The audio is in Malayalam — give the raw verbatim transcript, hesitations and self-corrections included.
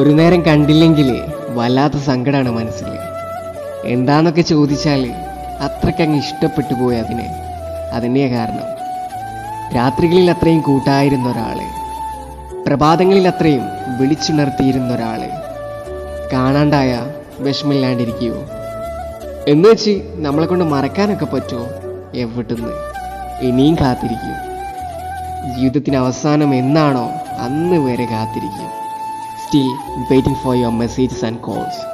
ഒരു നേരം കണ്ടില്ലെങ്കിൽ വല്ലാത്ത സങ്കടമാണ് മനസ്സിൽ. എന്താണെന്നൊക്കെ ചോദിച്ചാൽ അത്രയ്ക്കങ്ങ് ഇഷ്ടപ്പെട്ടു പോയി അതിനെ. അതിൻ്റെ കാരണം രാത്രികളിൽ അത്രയും കൂട്ടായിരുന്ന ഒരാൾ, പ്രഭാതങ്ങളിൽ അത്രയും വിളിച്ചുണർത്തിയിരുന്ന ഒരാൾ കാണാണ്ടായ വിഷമില്ലാണ്ടിരിക്കുകയോ എന്ന് വെച്ച് നമ്മളെ കൊണ്ട് മറക്കാനൊക്കെ പറ്റുമോ? എവിടുന്ന് ഇനിയും കാത്തിരിക്കും. ജീവിതത്തിന് അവസാനം എന്നാണോ അന്ന് വരെ കാത്തിരിക്കും. Still waiting for your messages and calls.